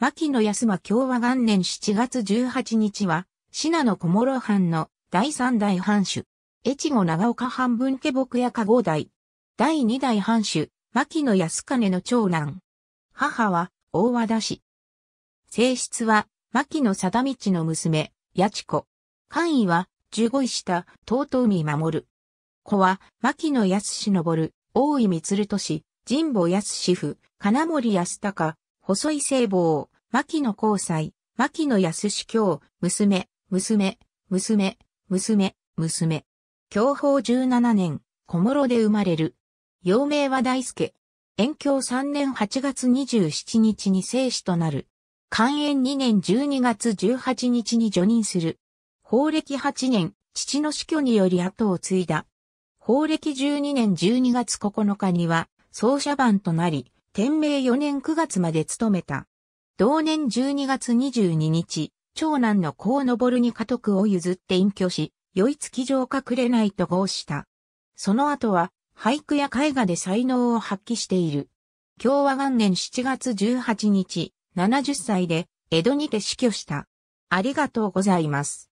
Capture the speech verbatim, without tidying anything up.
牧野安馬享和元年しちがつじゅうはちにちは、信濃小諸藩の第三代藩主、越後長岡藩分家牧家加護代。第二代藩主、牧野安兼の長男。母は、大和田氏。正室は、牧野貞道の娘、八千子。官位は、じゅうごい下、遠江守。子は、牧野安氏昇、大井満とし、神保安氏父、金森安孝、細井正房、牧野光斎、牧野安氏享、娘、娘、娘、娘、娘。享保じゅうななねん、小諸で生まれる。幼名は大輔。延享さんねんはちがつにじゅうしちにちに正氏となる。寛延にねんじゅうにがつじゅうはちにちに叙任する。宝暦はちねん、父の死去により後を継いだ。宝暦じゅうにねんじゅうにがつここのかには、奏者番となり、天明よねんくがつまで務めた。同年じゅうにがつにじゅうににち、長男の高昇に家督を譲って隠居し、宵月城下紅と号した。その後は、俳句や絵画で才能を発揮している。享和元年しちがつじゅうはちにち、ななじゅっさいで、江戸にて死去した。ありがとうございます。